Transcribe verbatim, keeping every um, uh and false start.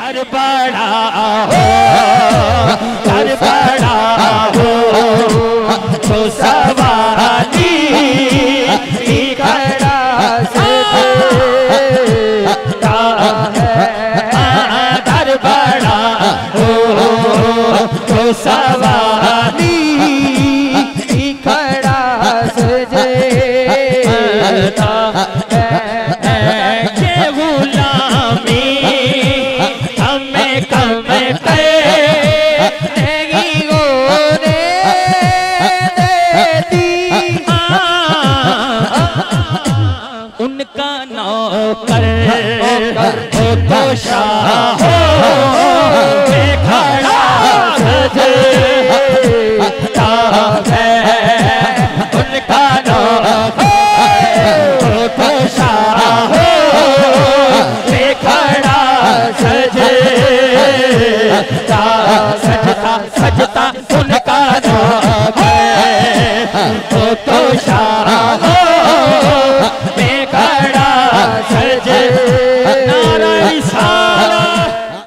दर बड़ा हो दर बड़ा हो तो सवाली भी खड़ा सजता है। दर बड़ा हो तो सवाली भी खड़ा सजता है। के गुलामी उनका नौकर हो तो शाह खड़ा सजता है। उनका नौकर हो तो शाह खड़ा सजता सजता सजता उनका नौकर हो तो शाह